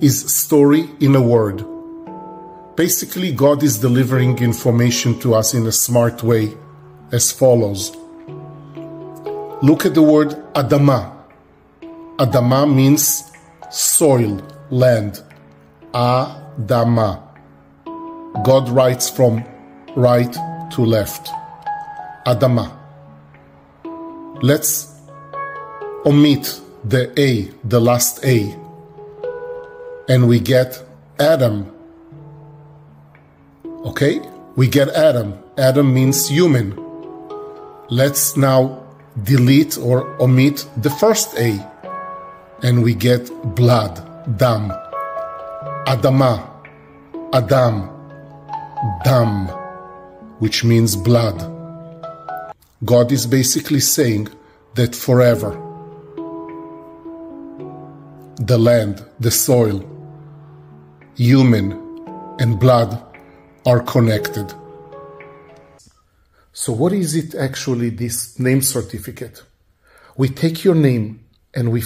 is story in a word. Basically, God is delivering information to us in a smart way, as follows. Look at the word Adama. Adama means soil, land. Adama. God writes from right to left. Adama. Let's omit the A, the last A, and we get Adam. Okay? We get Adam. Adam means human. Let's now delete or omit the first A, and we get blood, dam. Adama, Adam, dam, which means blood. God is basically saying that forever, the land, the soil, human and blood are connected. So what is it actually, this name certificate? We take your name and we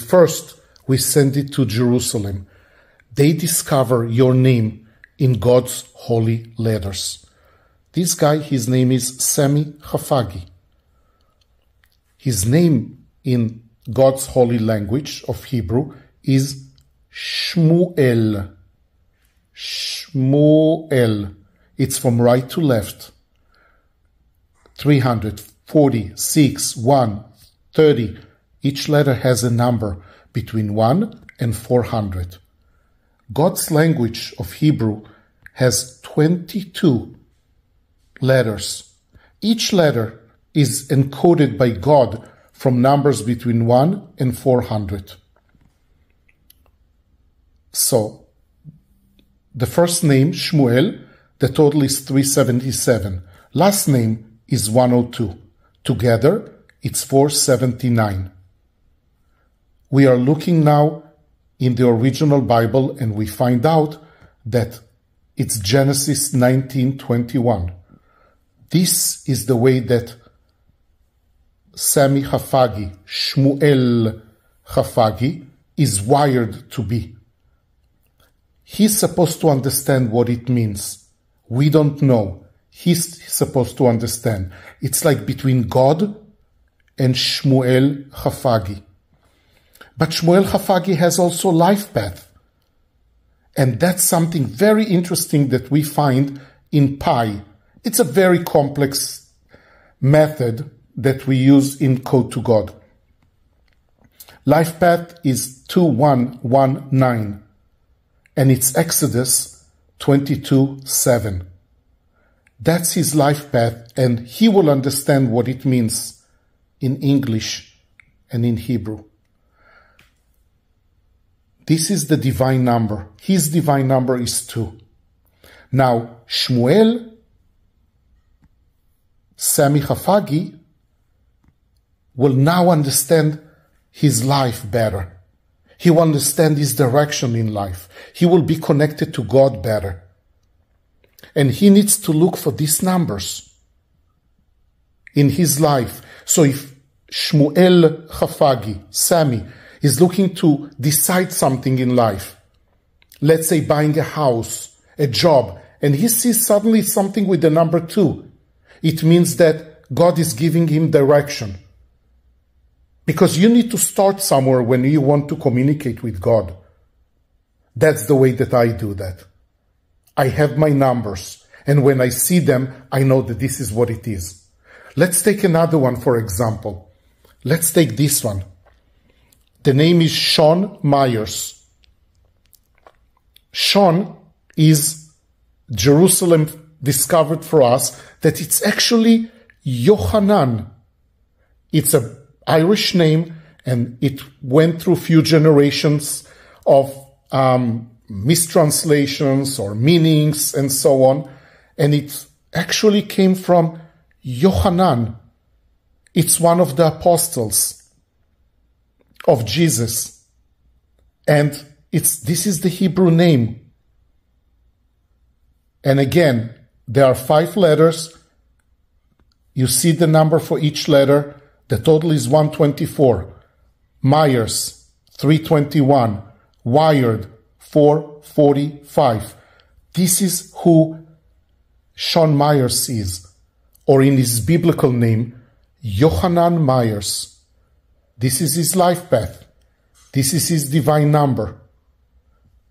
send it to Jerusalem. They discover your name in God's holy letters. This guy, his name is Sami Hafagi. His name in God's holy language of Hebrew is Shmuel. Shmuel. It's from right to left. 340, 6, 1, 30. Each letter has a number between 1 and 400. God's language of Hebrew has 22 letters. Each letter is encoded by God from numbers between 1 and 400. So, the first name, Shmuel, the total is 377. Last name is 102. Together, it's 479. We are looking now in the original Bible, and we find out that it's Genesis 19:21. This is the way that Sami Hafagi, Shmuel Chafagi, is wired to be. He's supposed to understand what it means. We don't know. He's supposed to understand. It's like between God and Shmuel Chafagi. But Shmuel Chafagi has also life path. And that's something very interesting that we find in Pi. It's a very complex method that we use in Code to God. Life path is 2119. And it's Exodus 22:7. That's his life path, and he will understand what it means in English and in Hebrew. This is the divine number. His divine number is 2. Now, Shmuel, Sami Hafagi, will now understand his life better. He will understand his direction in life. He will be connected to God better. And he needs to look for these numbers in his life. So if Shmuel Chafagi, Sami, is looking to decide something in life, let's say buying a house, a job, and he sees suddenly something with the number 2. It means that God is giving him direction. Because you need to start somewhere when you want to communicate with God. That's the way that I do that. I have my numbers, and when I see them, I know that this is what it is. Let's take another one, for example. Let's take this one. The name is Shawn Myers. Shawn is Jerusalem discovered for us that it's actually Yohanan. It's an Irish name, and it went through few generations of mistranslations or meanings and so on. And it actually came from Yohanan. It's one of the apostles of Jesus, and this is the Hebrew name. And again, there are 5 letters. You see the number for each letter. The total is 124. Myers, 321. Wired, 4:45. This is who Shawn Myers is, or in his biblical name, Yohanan Myers. This is his life path. This is his divine number.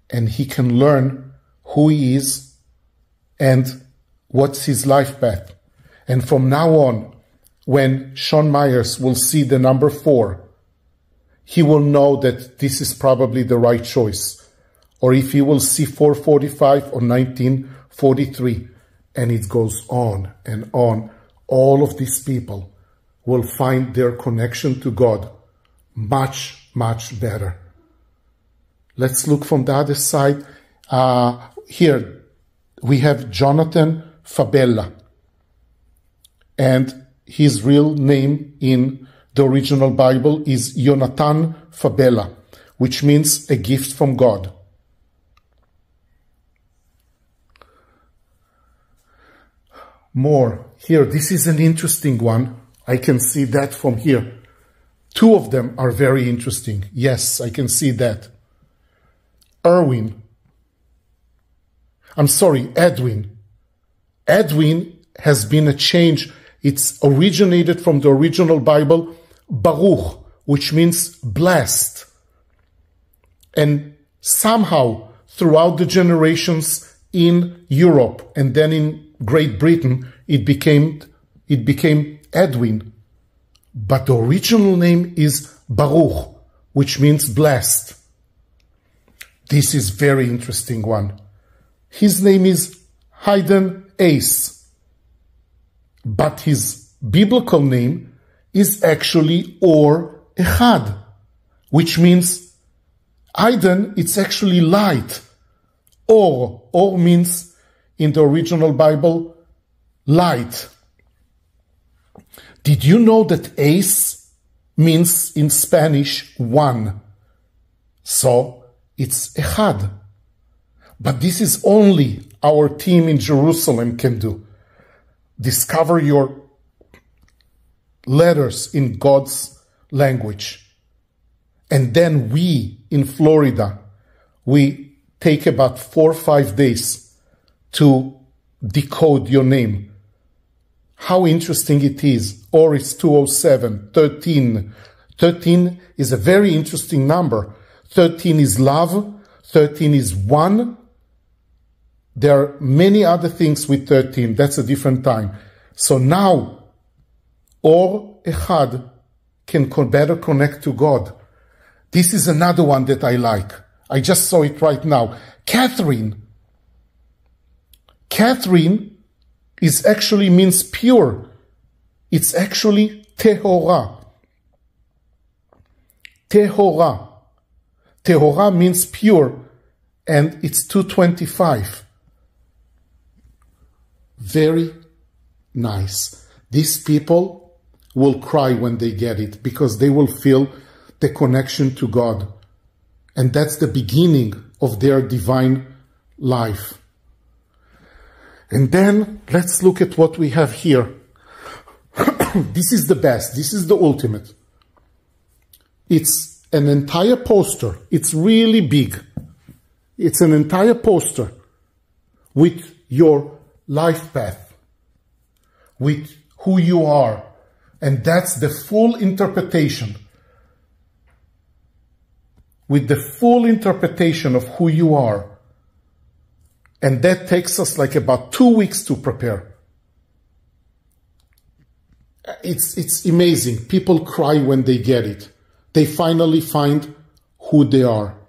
And he can learn who he is and what's his life path. And from now on, when Shawn Myers will see the number 4, he will know that this is probably the right choice. Or if he will see 445 or 1943, and it goes on and on, all of these people will find their connection to God much, much better. Let's look from the other side. Here we have Jonathan Fabella. And his real name in the original Bible is Jonathan Fabella, which means a gift from God. More here. This is an interesting one. I can see that from here. Two of them are very interesting. Yes, I can see that. Edwin. Edwin has been a change. It's originated from the original Bible, Baruch, which means blessed. And somehow, throughout the generations in Europe and then in Great Britain, it became Edwin, but the original name is Baruch, which means blessed. This is very interesting one. His name is Hayden Ace, but his biblical name is actually Or-Echad, which means Hayden, it's actually light. Or means in the original Bible, light. Did you know that ace means in Spanish 1? So it's Echad. But this is only our team in Jerusalem can do. Discover your letters in God's language. And then we in Florida, we take about 4 or 5 days to decode your name. How interesting it is. Or is 207, 13. 13 is a very interesting number. 13 is love. 13 is one. There are many other things with 13. That's a different time. So now, Or-Echad can better connect to God. This is another one that I like. I just saw it right now. Catherine is actually means pure. It's actually Tehora. Tehora. Tehora means pure, and it's 225. Very nice. These people will cry when they get it because they will feel the connection to God. And that's the beginning of their divine life. And then let's look at what we have here. This is the best. This is the ultimate. It's an entire poster. It's really big. It's an entire poster with your life path, with who you are. And that's the full interpretation. With the full interpretation of who you are. And that takes us like about 2 weeks to prepare. It's amazing. People cry when they get it. They finally find who they are.